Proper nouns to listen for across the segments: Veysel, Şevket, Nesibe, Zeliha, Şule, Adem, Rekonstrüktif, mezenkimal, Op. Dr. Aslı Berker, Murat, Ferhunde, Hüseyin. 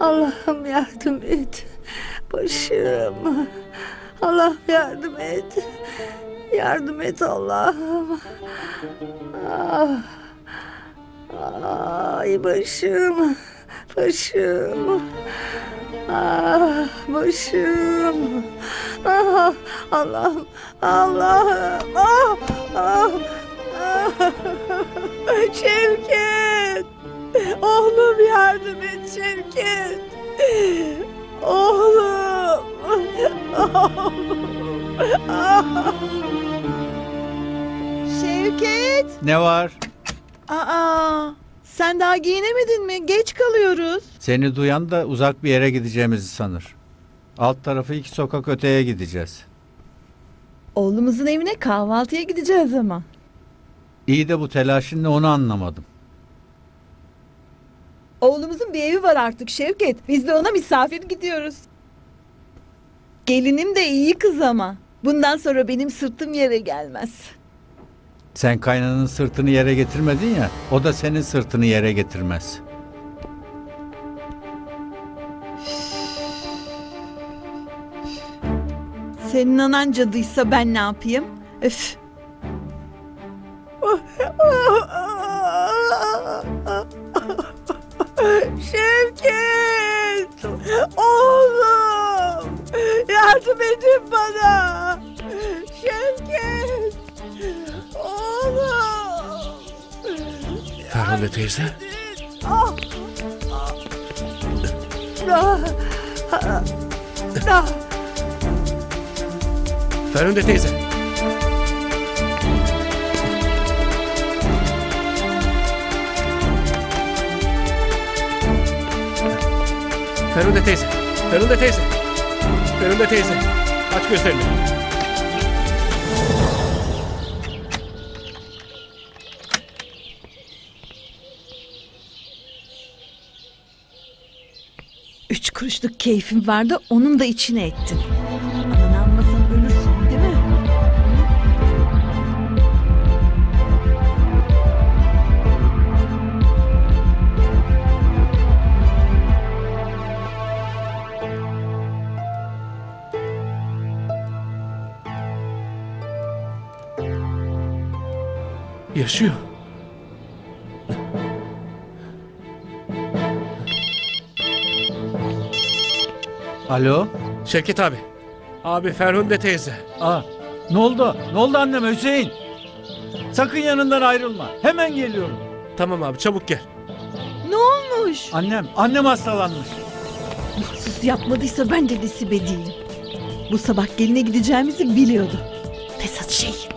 Allah'ım yardım et. Başım. Allah yardım et. Yardım et Allah'ım. Ay başım. Başım. Ah başım. Ah Allah'ım. Allah'ım. Ah, ah, ah. Şevket. Oğlum yardım et Şevket. Oğlum. Oğlum. Ah. Şevket. Ne var? Aa, sen daha giyinemedin mi? Geç kalıyoruz. Seni duyan da uzak bir yere gideceğimizi sanır. Alt tarafı 2 sokak öteye gideceğiz. Oğlumuzun evine kahvaltıya gideceğiz ama. İyi de bu telaşın ne, onu anlamadım. Oğlumuzun bir evi var artık Şevket. Biz de ona misafir gidiyoruz. Gelinim de iyi kız ama. Bundan sonra benim sırtım yere gelmez. Sen kaynananın sırtını yere getirmedin ya. O da senin sırtını yere getirmez. Senin anan cadıysa ben ne yapayım? Öf. Şevket! Oğlum! Yardım edin bana! Şevket! Oğlum! Ferhunde teyze? Ah! Ah! Ah! Ferhunde teyze! Ferhunde teyze, Ferhunde teyze, Ferhunde teyze, aç gözlerini. Üç kuruşluk keyfim vardı, onun da içine ettin. Ananmasan ölürsün değil mi? Yaşıyor. Alo? Şevket abi. Abi Ferhunde teyze. Aa, ne oldu? Ne oldu anneme Hüseyin? Sakın yanından ayrılma. Hemen geliyorum. Tamam abi çabuk gel. Ne olmuş? Annem hastalanmış. Mahsus yapmadıysa ben de Nesibe değilim. Bu sabah geline gideceğimizi biliyordu. Fesat şey.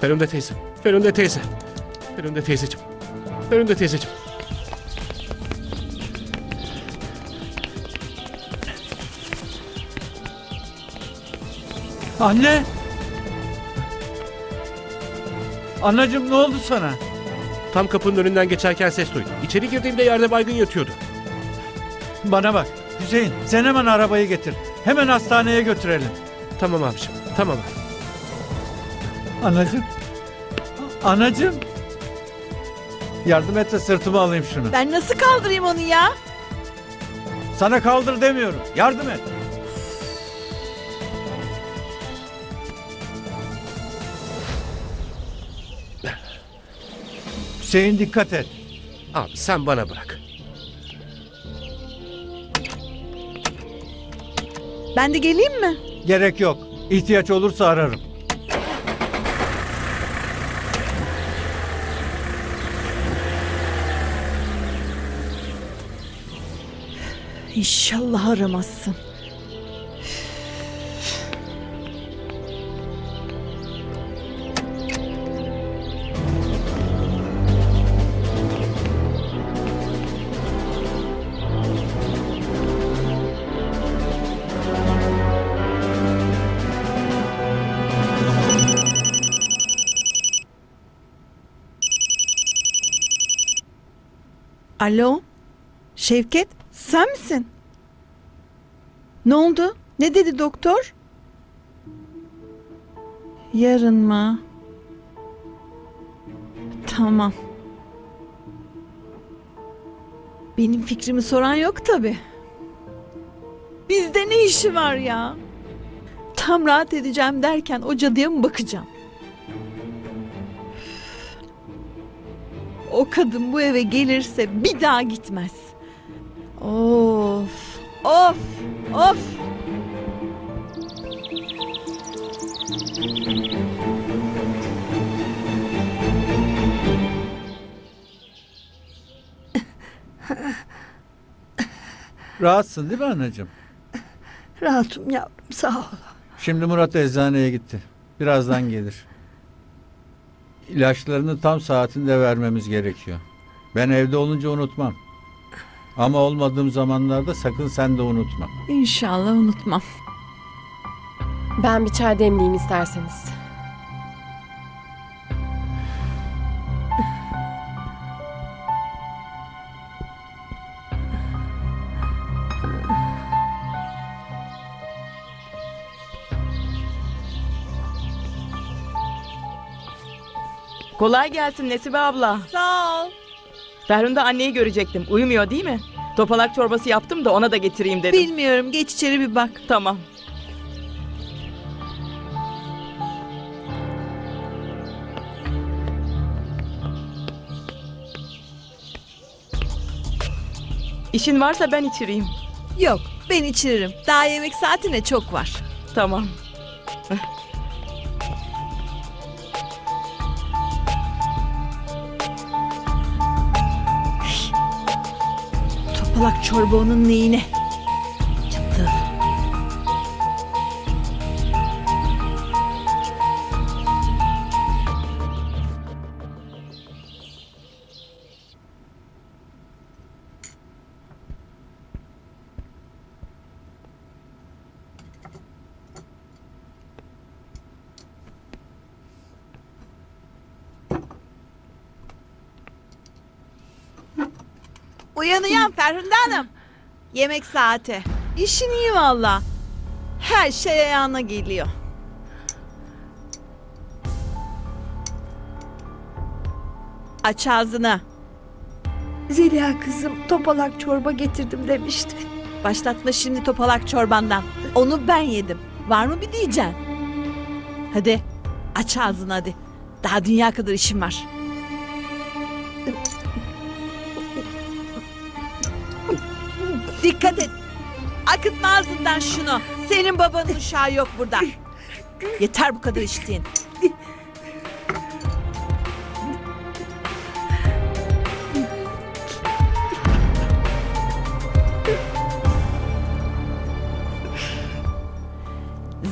Ferhunde teyze, Ferhunde teyze, Ferhunde teyzeciğim, Ferhunde teyzeciğim. Anne! Anacığım ne oldu sana? Tam kapının önünden geçerken ses duydum. İçeri girdiğimde yerde baygın yatıyordu. Bana bak Hüseyin, sen hemen arabayı getir. Hemen hastaneye götürelim. Tamam abiciğim, tamam abi. Anacığım. Anacığım. Yardım et de sırtıma alayım şunu. Ben nasıl kaldırayım onu ya? Sana kaldır demiyorum. Yardım et. Hüseyin dikkat et. Abi sen bana bırak. Ben de geleyim mi? Gerek yok. İhtiyaç olursa ararım. İnşallah aramazsın. Alo? Şevket, sen misin? Ne oldu? Ne dedi doktor? Yarın mı? Tamam. Benim fikrimi soran yok tabii. Bizde ne işi var ya? Tam rahat edeceğim derken o cadıya mı bakacağım? O kadın bu eve gelirse bir daha gitmez. Of, of, of. Rahatsın değil mi anneciğim? Rahatım yavrum, sağ ol. Şimdi Murat eczaneye gitti. Birazdan gelir. İlaçlarını tam saatinde vermemiz gerekiyor. Ben evde olunca unutmam. Ama olmadığım zamanlarda sakın sen de unutma. İnşallah unutmam. Ben bir çay demleyeyim isterseniz. Kolay gelsin Nesibe abla. Sağ ol. Ferhunde anneyi görecektim. Uyumuyor değil mi? Topalak çorbası yaptım da ona da getireyim dedim. Bilmiyorum. Geç içeri bir bak. Tamam. İşin varsa ben içireyim. Yok, ben içiririm. Daha yemek saatine çok var. Tamam. Topalak çorba onun neyine? Çıktı. Uyanıyorum Ferhunde Hanım. Yemek saati. İşin iyi valla. Her şey ayağına geliyor. Aç ağzını. Zeliha kızım, topalak çorba getirdim demişti. Başlatma şimdi topalak çorbandan. Onu ben yedim. Var mı bir diyeceksin? Hadi aç ağzını hadi. Daha dünya kadar işim var. Dikkat et. Akıtma ağzından şunu. Senin babanın uşağı yok burada. Yeter bu kadar içtiğin.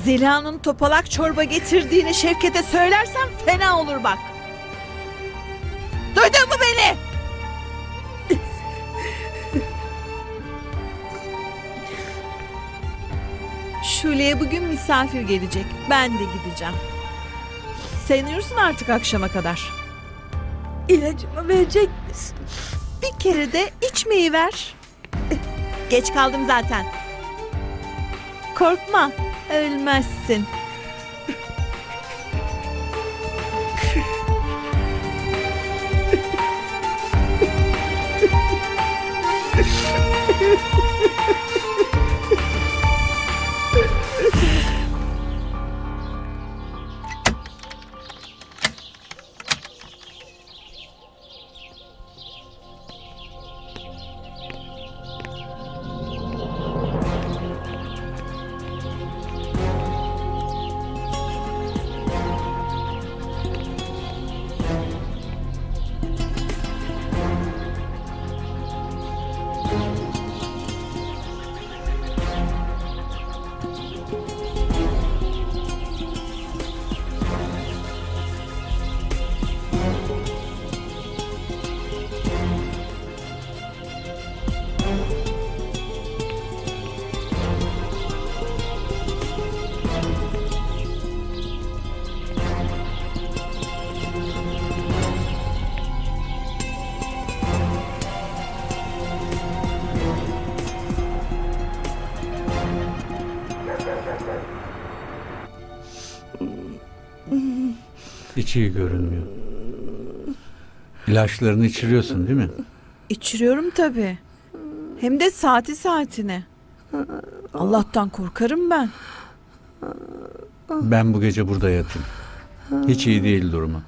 Zeliha'nın topalak çorba getirdiğini Şevket'e söylersem fena olur bak. Duydun mu beni? Şule'ye bugün misafir gelecek. Ben de gideceğim. Sen uyursun artık akşama kadar. İlacımı verecek misin? Bir kere de içmeyi ver. Geç kaldım zaten. Korkma, ölmezsin. Hiç iyi görünmüyor. İlaçlarını içiriyorsun değil mi? İçiriyorum tabii. Hem de saati saatine. Allah'tan korkarım ben. Ben bu gece burada yatayım. Hiç iyi değil durumu.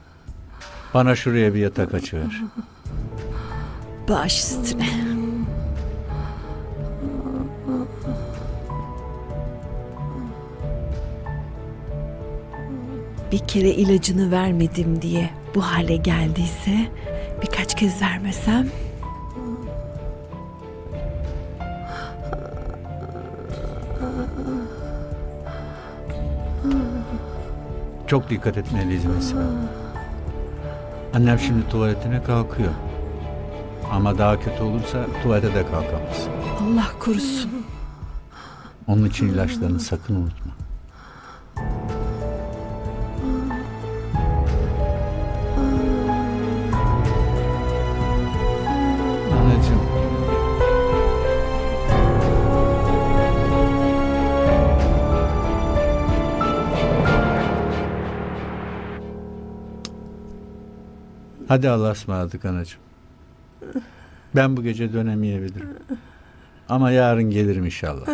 Bana şuraya bir yatak açıver. Baş üstüne. Bir kere ilacını vermedim diye bu hale geldiyse, birkaç kez vermesem... Çok dikkat etmeliyiz Nesibe. Annem şimdi tuvaletine kalkıyor. Ama daha kötü olursa tuvalete de kalkamaz. Allah korusun. Onun için ilaçlarını sakın unutma. Hadi Allah'a ısmarladık anacığım. Ben bu gece dönemeyebilirim. Ama yarın gelirim inşallah.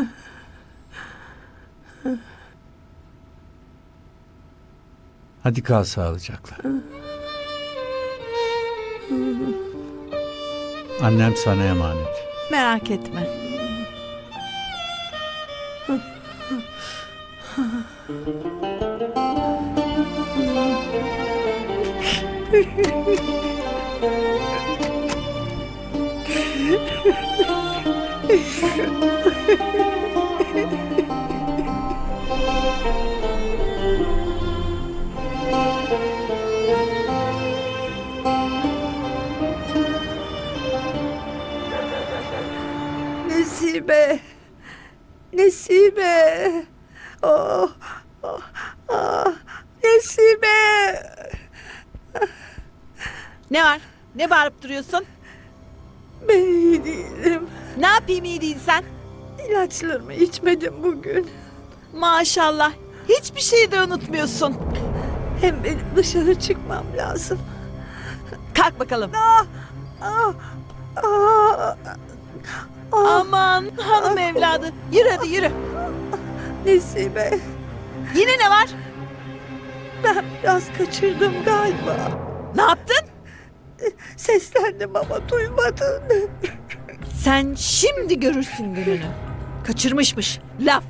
Hadi kal sağlıcakla. Annem sana emanet. Merak etme. Nesibe, Nesibe, oh, oh, oh, Nesibe. Ne var? Ne bağırıp duruyorsun? Ben iyi değilim. Ne yapayım iyi değil sen? İlaçlarımı içmedim bugün. Maşallah. Hiçbir şeyi de unutmuyorsun. Hem benim dışarı çıkmam lazım. Kalk bakalım. Aman hanım evladı. Yürü hadi yürü. Nesibe. Yine ne var? Ben biraz kaçırdım galiba. Ne yaptın? Seslendim ama duymadın. Sen şimdi görürsün gününü. Kaçırmışmış. Laf.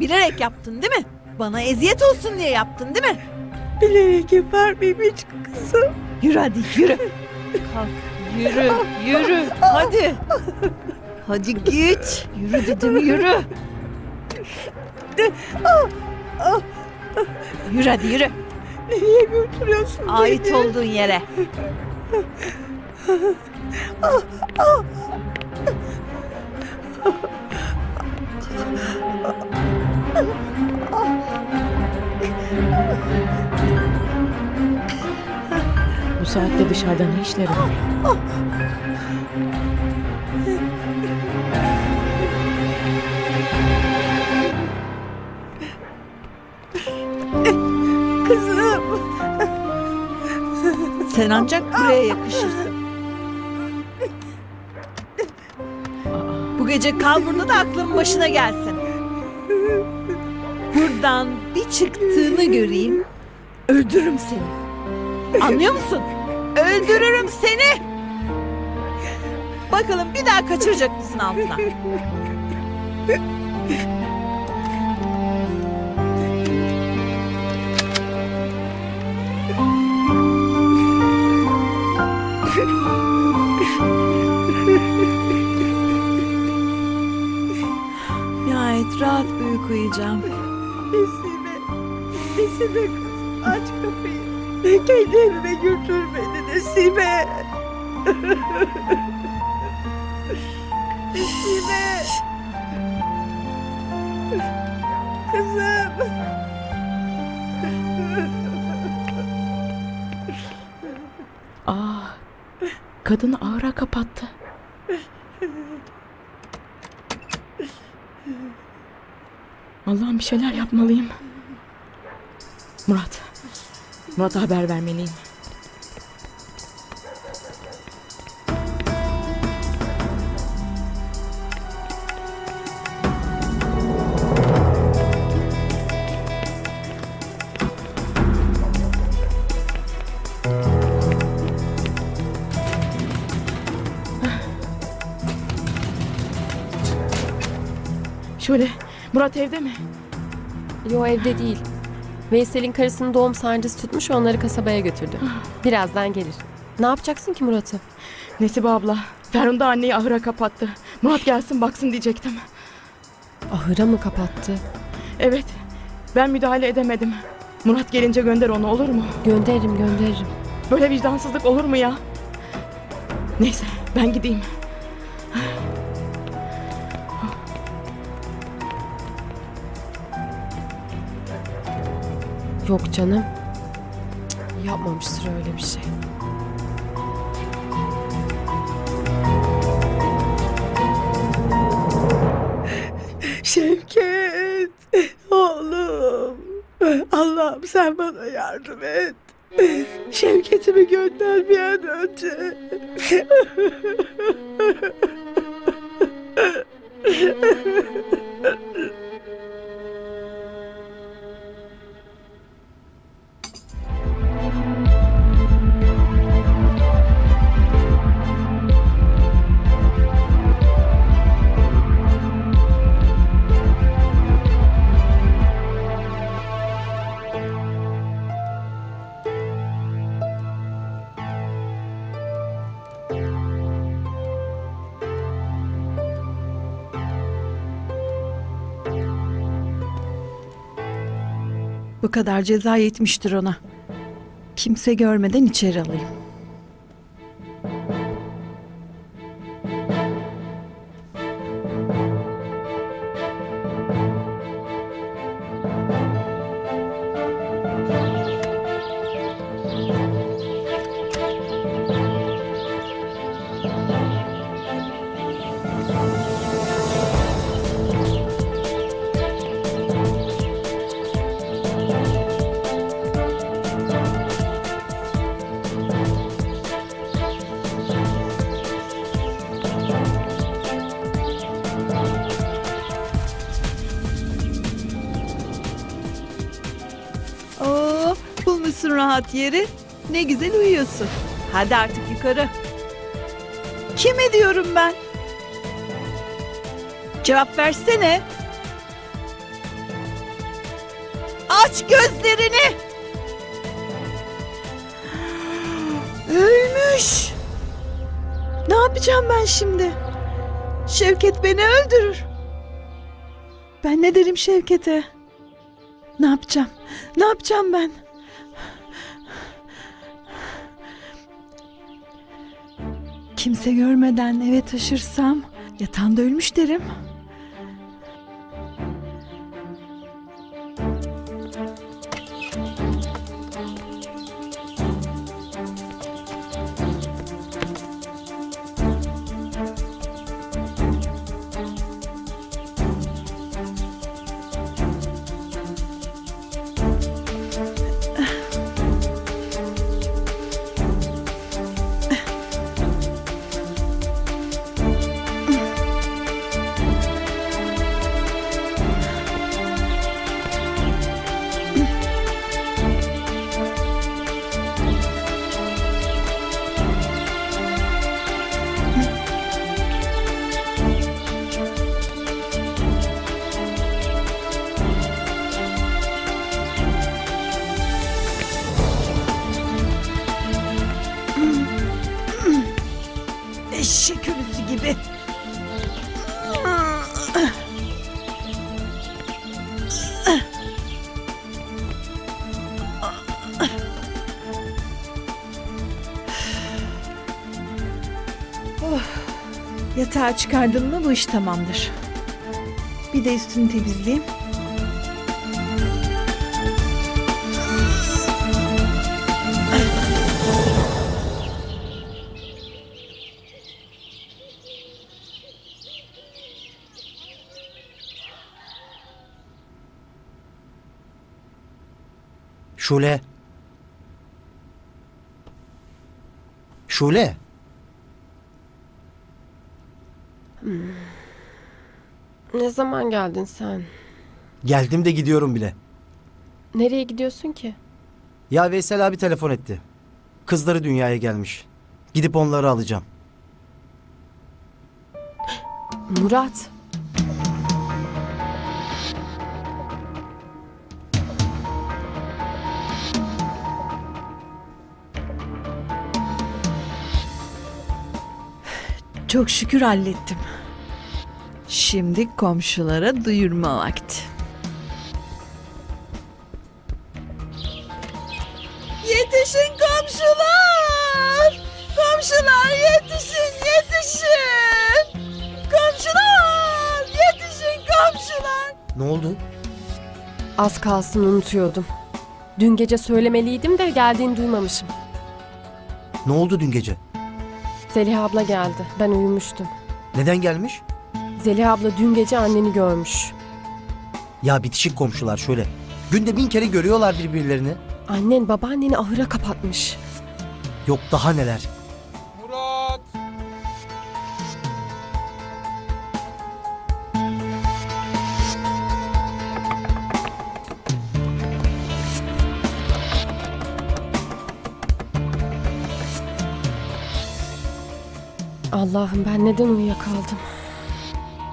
Bilerek yaptın değil mi? Bana eziyet olsun diye yaptın değil mi? Bilerek yapar mıyım hiç kızım? Yürü hadi yürü. Kalk yürü yürü hadi. Hadi git. Yürü dedim yürü. Yürü hadi yürü. Nereye götürüyorsun beni? Ait olduğun yere. Bu saatte dışarıda ne işleri var? Kızım. Sen ancak buraya yakışırsın. Bu gece kal burada da aklın başına gelsin. Buradan bir çıktığını göreyim, öldürürüm seni. Anlıyor musun? Öldürürüm seni. Bakalım bir daha kaçıracak mısın altına? Nihayet rahat uyku uyuyacağım. Nesibe, Nesibe kız aç kapıyı. Kendi evime götür beni Nesibe. Nesibe. Kızım. Kadını ağıra kapattı. Allah'ım bir şeyler yapmalıyım. Murat, Murat'a haber vermeliyim. Şöyle, Murat evde mi? Yo, evde değil. Veysel'in karısının doğum sancısı tutmuş, onları kasabaya götürdü. Birazdan gelir. Ne yapacaksın ki Murat'ı? Nesibe abla, Ferhunde anneyi ahıra kapattı. Murat gelsin baksın diyecektim. Ahıra mı kapattı? Evet, ben müdahale edemedim. Murat gelince gönder onu, olur mu? Gönderirim, gönderirim. Böyle vicdansızlık olur mu ya? Neyse, ben gideyim. Yok canım. Cık, yapmamıştır öyle bir şey. Şevket, oğlum. Allah'ım sen bana yardım et. Şevket'imi gönder bir an önce. Bu kadar ceza yetmiştir ona. Kimse görmeden içeri alayım. Rahat yeri, ne güzel uyuyorsun. Hadi artık yukarı. Kime diyorum ben? Cevap versene. Aç gözlerini. Ölmüş. Ne yapacağım ben şimdi? Şevket beni öldürür. Ben ne derim Şevket'e? Ne yapacağım? Ne yapacağım ben? Kimse görmeden eve taşırsam yatağında ölmüş derim. Yatağa çıkardın mı bu iş tamamdır. Bir de üstünü temizleyeyim. Şule, Şule. Ne zaman geldin sen? Geldim de gidiyorum bile. Nereye gidiyorsun ki? Ya Veysel abi telefon etti. Kızları dünyaya gelmiş. Gidip onları alacağım. Murat. Çok şükür hallettim. Şimdi komşulara duyurma vakti. Yetişin komşular! Komşular yetişin, yetişin! Komşular! Yetişin komşular! Ne oldu? Az kalsın unutuyordum. Dün gece söylemeliydim de geldiğini duymamışım. Ne oldu dün gece? Zeliha abla geldi. Ben uyumuştum. Neden gelmiş? Zeliha abla dün gece anneni görmüş. Ya bitişik komşular şöyle. Günde 1000 kere görüyorlar birbirlerini. Annen babaanneni ahıra kapatmış. Yok daha neler. Murat! Allah'ım ben neden uyuyakaldım?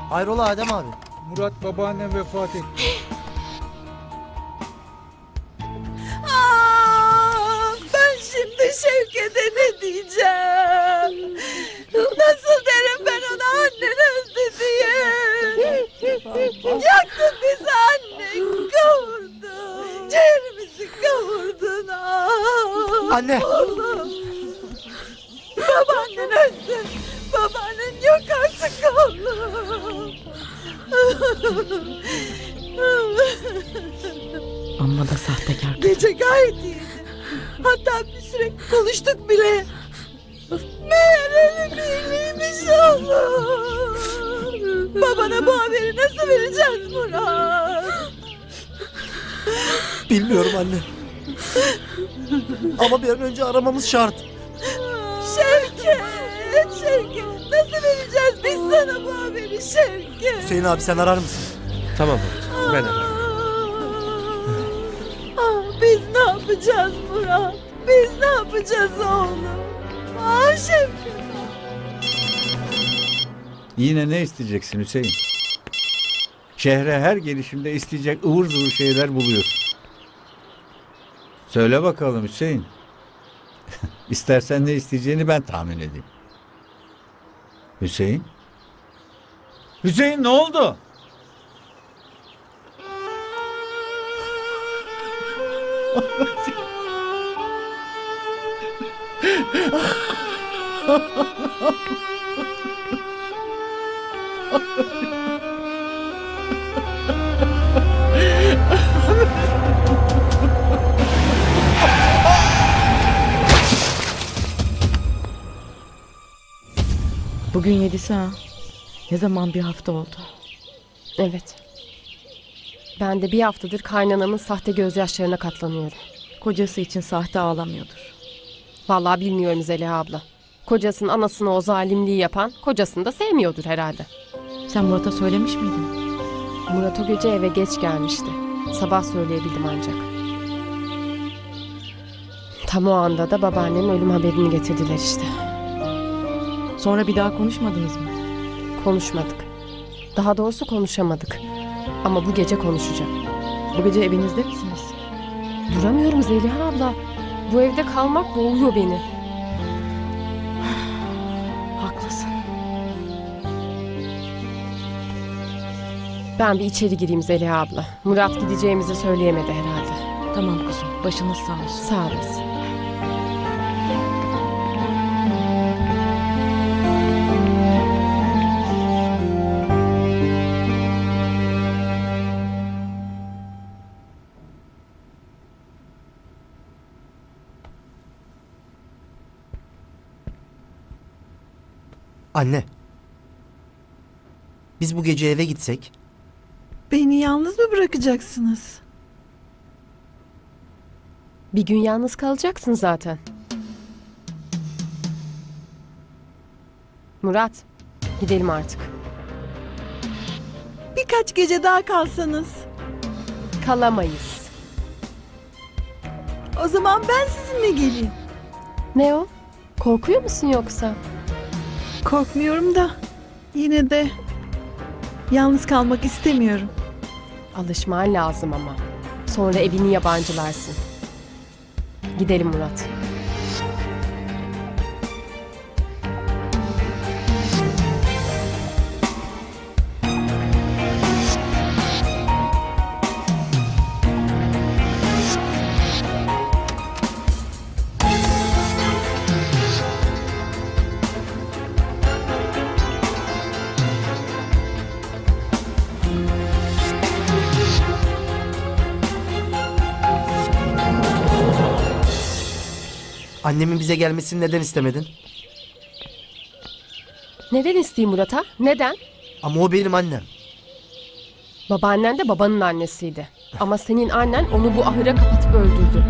Hayrola Adem abi? Murat babaannem vefat etti. Aa, ben şimdi Şevket'e ne diyeceğim? Nasıl derim ben ona annen öldü diye? Yaktın bizi anne, kavurdun. Ciğerimizi kavurdun. Aa, anne. Oğlum. Babaannen öldü. Babaannen yok artık oğlum. Amma da sahtekar. Gece gayet iyiydi. Hatta bir süre konuştuk bile. Meğer öyle biriymiş oğlum. Babana bu haberi nasıl vereceğiz Murat? Bilmiyorum anne. Ama bir an önce aramamız şart. Şevket, Şevket. Nasıl vereceğiz biz sana bu haberi Şevket? Hüseyin abi sen arar mısın? Tamam Murat, ben ararım. Ah, biz ne yapacağız Murat? Biz ne yapacağız oğlum? Ah Şevket. Yine ne isteyeceksin Hüseyin? Şehre her gelişimde isteyecek ıvır zıvır şeyler buluyorsun. Söyle bakalım Hüseyin. İstersen ne isteyeceğini ben tahmin edeyim. Hüseyin? Hüseyin ne oldu? Bugün 7'si ha. Ne zaman bir hafta oldu. Evet. Ben de bir haftadır kaynanamın sahte gözyaşlarına katlanıyorum. Kocası için sahte ağlamıyordur. Vallahi bilmiyorum Zeliha abla. Kocasının anasına o zalimliği yapan kocasını da sevmiyordur herhalde. Sen Murat'a söylemiş miydin? Murat o gece eve geç gelmişti. Sabah söyleyebildim ancak. Tam o anda da babaannemin ölüm haberini getirdiler işte. Sonra bir daha konuşmadınız mı? Konuşmadık. Daha doğrusu konuşamadık. Ama bu gece konuşacağım. Bu gece evinizde misiniz? Duramıyorum Zeliha abla. Bu evde kalmak boğuyor beni. Haklısın. Ben bir içeri gireyim Zeliha abla. Murat gideceğimizi söyleyemedi herhalde. Tamam kuzum. Başınız sağ olsun. Sağ olasın. Anne, biz bu gece eve gitsek... Beni yalnız mı bırakacaksınız? Bir gün yalnız kalacaksın zaten. Murat, gidelim artık. Birkaç gece daha kalsanız. Kalamayız. O zaman ben sizinle geleyim. Ne o? Korkuyor musun yoksa? Korkmuyorum da yine de yalnız kalmak istemiyorum. Alışman lazım ama. Sonra evini yabancılarsın. Gidelim Murat. Annemin bize gelmesini neden istemedin? Neden isteyeyim Murat'a? Neden? Ama o benim annem. Babaannen de babanın annesiydi. Ama senin annen onu bu ahıra kapatıp öldürdü.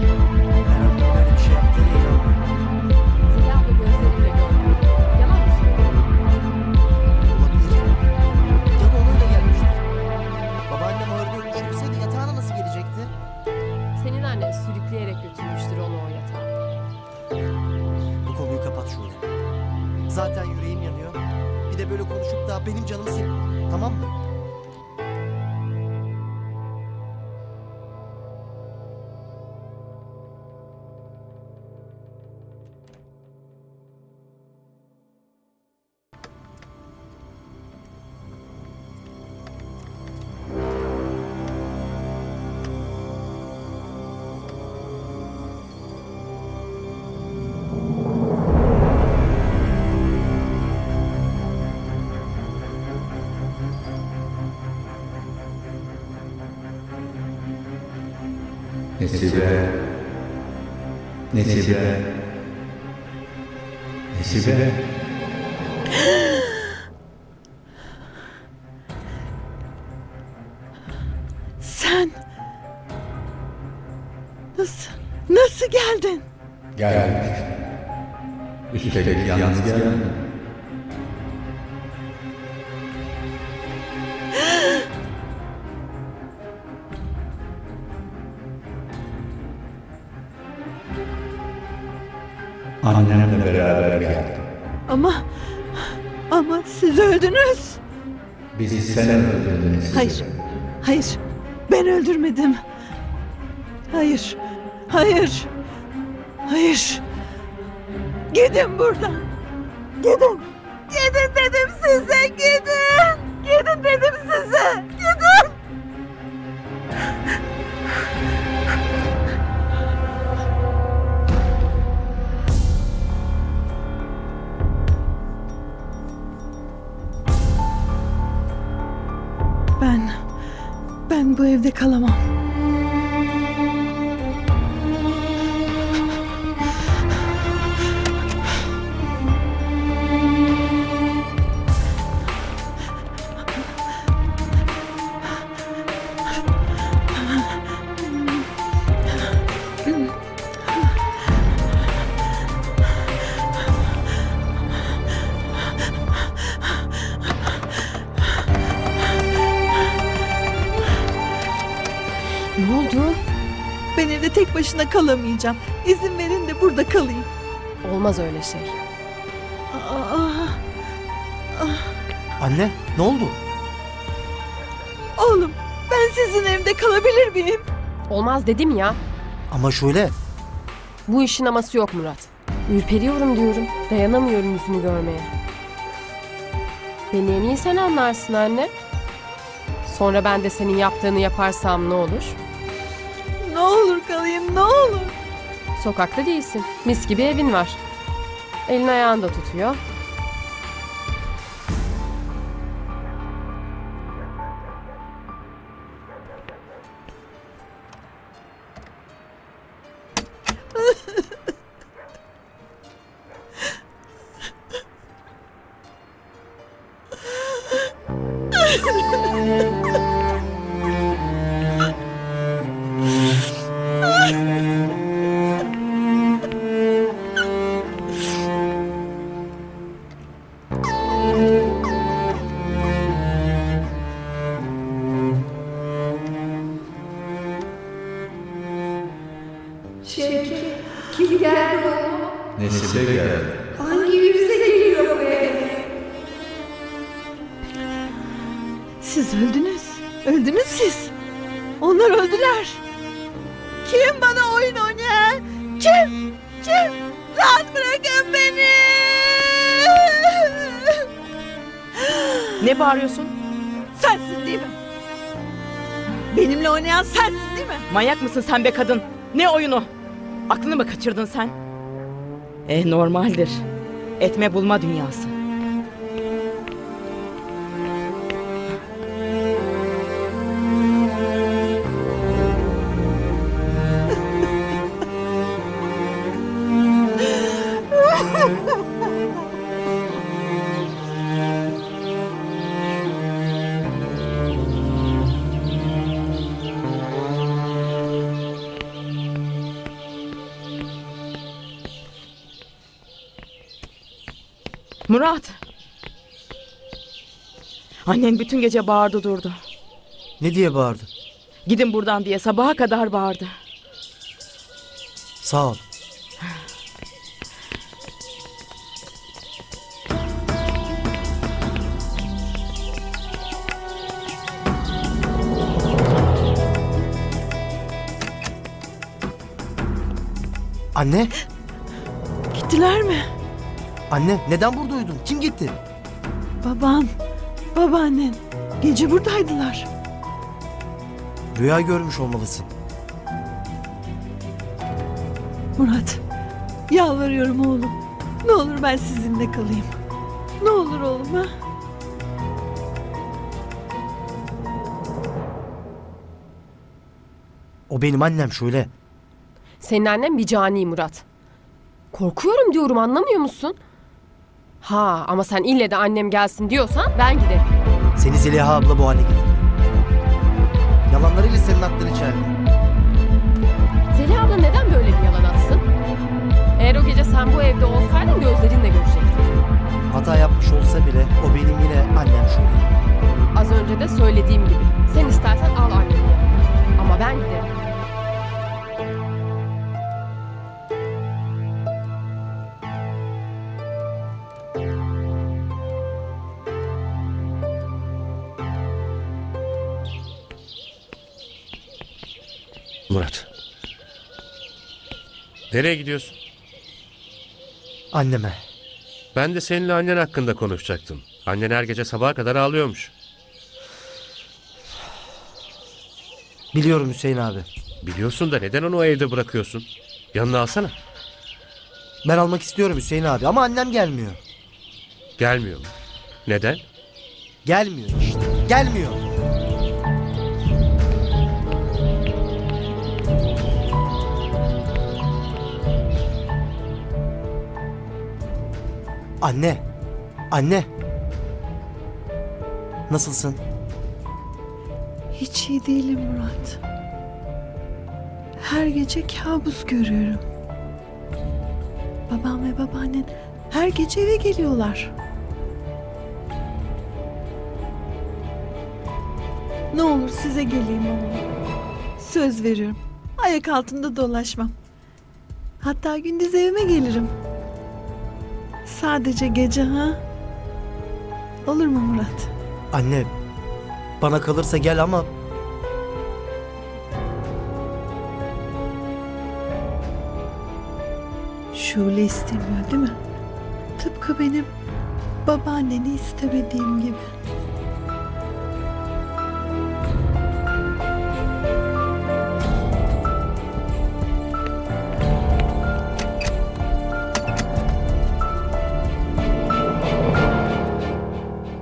Zaten yüreğim yanıyor. Bir de böyle konuşup da benim canımı sıkma. Tamam mı? Nesibe. Sen nasıl geldin? Geldim. Üstelik yalnız geldim. Annemle beraber geldim. Ama siz öldünüz. Bizi sen öldürdün. Hayır. Ben öldürmedim. Hayır. Gidin buradan. Gidin dedim size. Gidin dedim size. Gidin. Ben bu evde kalamam. Başına kalamayacağım. İzin verin de burada kalayım. Olmaz öyle şey. Anne, ne oldu? Oğlum, ben sizin evde kalabilir miyim? Olmaz dedim ya. Ama şöyle. Bu işin aması yok Murat. Ürperiyorum diyorum. Dayanamıyorum yüzünü görmeye. Beni en iyi sen anlarsın anne. Sonra ben de senin yaptığını yaparsam ne olur? Ne olur kalayım, ne olur. Sokakta değilsin. Mis gibi evin var. Elin ayağını da tutuyor. geldi o? Nesibe geldi. Hangi yüzle geliyor be? Siz öldünüz. Öldünüz siz. Onlar öldüler. Kim bana oyun oynayan? Kim? Kim? Rahat bırakın beni! Ne bağırıyorsun? Sensin değil mi? Benimle oynayan sensin değil mi? Manyak mısın sen be kadın? Ne oyunu? Aklını mı kaçırdın sen? Normaldir. Etme bulma dünyası. Murat! Annen bütün gece bağırdı durdu. Ne diye bağırdı? Gidin buradan diye sabaha kadar bağırdı. Sağ ol. Anne! Gittiler mi? Anne, neden buradaydın? Kim gitti? Baban, babaannen. Gece buradaydılar. Rüya görmüş olmalısın. Murat, yalvarıyorum oğlum. Ne olur ben sizinle kalayım. Ne olur oğlum ha? O benim annem Şule. Senin annen bir cani Murat. Korkuyorum diyorum, anlamıyor musun? Ha ama sen ille de annem gelsin diyorsan ben giderim. Seni Zeliha abla bu hale getirdi. Yalanlarıyla senin aklını çeldi. Zeliha abla neden böyle bir yalan atsın? Eğer o gece sen bu evde olsaydın gözlerinle görecektin. Hata yapmış olsa bile o benim yine annem Şule. Az önce de söylediğim gibi sen istersen al annemi. Ama ben giderim. Murat. Nereye gidiyorsun? Anneme. Ben de seninle annen hakkında konuşacaktım. Annen her gece sabaha kadar ağlıyormuş. Biliyorum Hüseyin abi. Biliyorsun da neden onu o evde bırakıyorsun? Yanına alsana. Ben almak istiyorum Hüseyin abi ama annem gelmiyor. Gelmiyor mu? Neden? Gelmiyor işte. Gelmiyor. Anne, anne. Nasılsın? Hiç iyi değilim Murat. Her gece kabus görüyorum. Babam ve babaannen her gece eve geliyorlar. Ne olur size geleyim oğlum. Söz veriyorum. Ayak altında dolaşmam. Hatta gündüz evime gelirim. Sadece gece ha? Olur mu Murat? Anne, bana kalırsa gel ama... Şule istemiyor değil mi? Tıpkı benim babaanneni istemediğim gibi.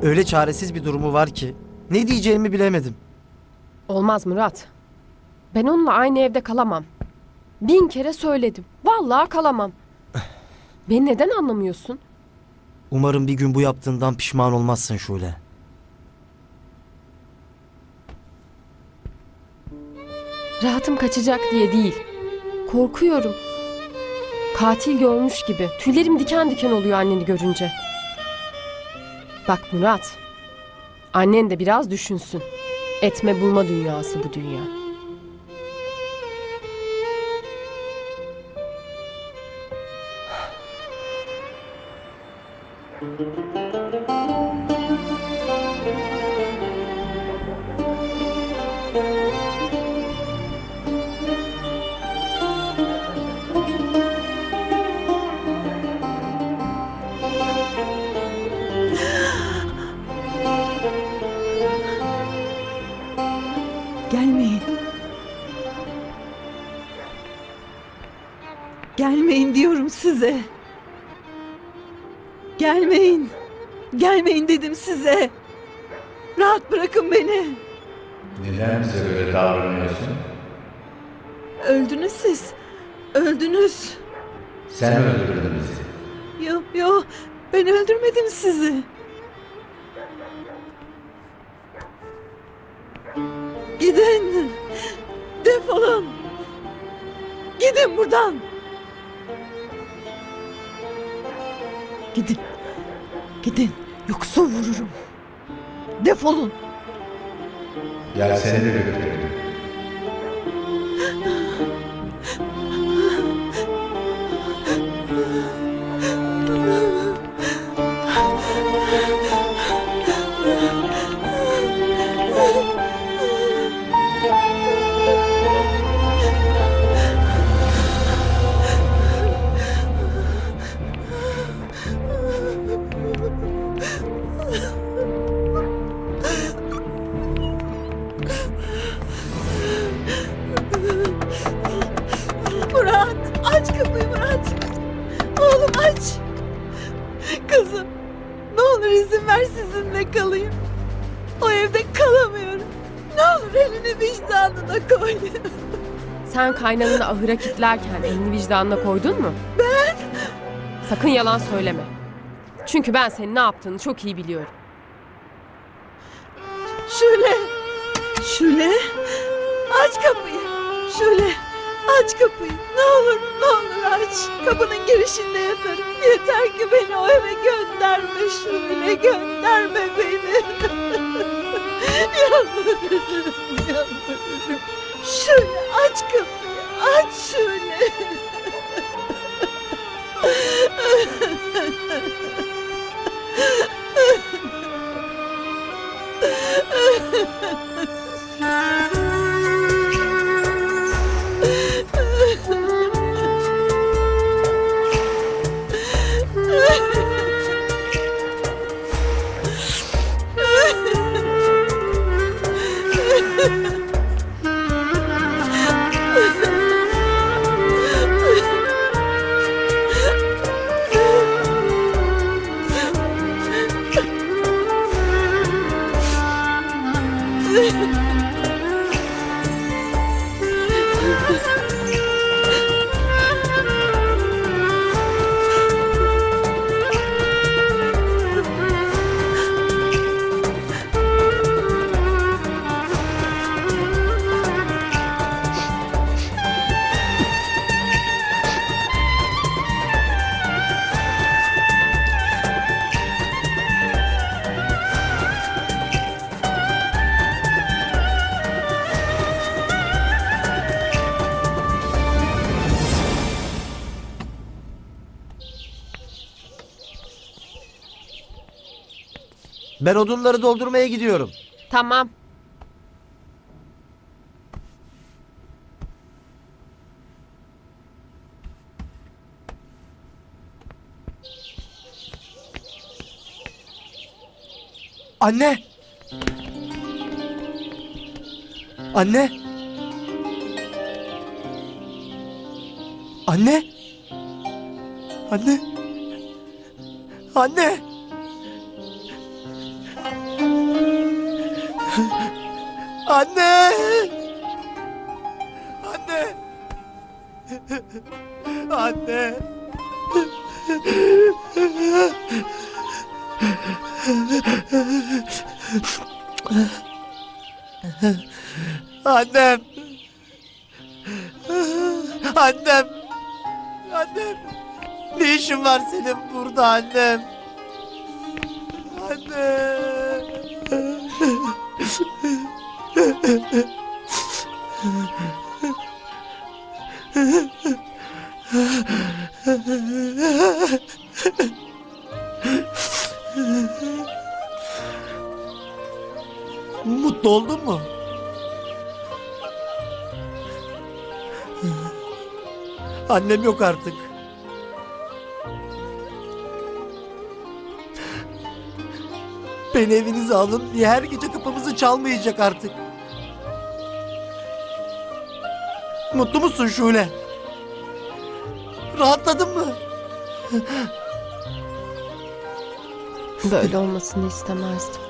Öyle çaresiz bir durumu var ki ne diyeceğimi bilemedim. Olmaz Murat. Ben onunla aynı evde kalamam. 1000 kere söyledim. Vallahi kalamam. Beni neden anlamıyorsun? Umarım bir gün bu yaptığından pişman olmazsın Şule. Rahatım kaçacak diye değil. Korkuyorum. Katil görmüş gibi. Tüylerim diken diken oluyor anneni görünce. Bak Murat, annen de biraz düşünsün. Etme bulma dünyası bu dünya. Gelmeyin. Gelmeyin diyorum size. Gelmeyin. Gelmeyin dedim size. Rahat bırakın beni. Neden bize böyle davranıyorsun? Öldünüz siz. Öldünüz. Sen öldürdün bizi. Yok yok. Ben öldürmedim sizi. Gidin. Defolun. Gidin buradan. Gidin. Gidin. Yoksa vururum. Defolun. Ya seni de götürelim. Kaynanını ahıra kilitlerken elini vicdanına koydun mu? Ben! Sakın yalan söyleme. Çünkü ben senin ne yaptığını çok iyi biliyorum. Şule! Şule! Aç kapıyı! Şule! Aç kapıyı! Ne olur, ne olur aç! Kapının girişinde yatarım. Yeter ki beni o eve gönderme Şule! Gönderme beni! Yalvarırım, yalvarırım! Şule aç kapıyı, aç Şule. Ben odunları doldurmaya gidiyorum. Tamam. Anne! Anne! Anne! Anne! Anne! Anne! Anne! Anne! Annem! Annem! Annem! Ne işin var senin burada annem? Anne! mutlu oldun mu? Annem yok artık. Beni evinize alın diye her gece kapımızı çalmayacak artık. Mutlu musun Şule? Rahatladın mı? Böyle olmasını istemezdim.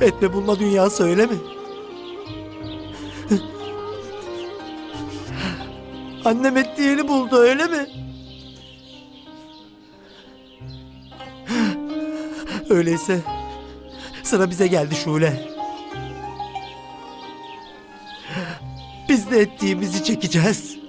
Etme bulma dünya söyle mi? Annem ettiğini buldu öyle mi? Öyleyse sıra bize geldi Şule. Biz de ettiğimizi çekeceğiz.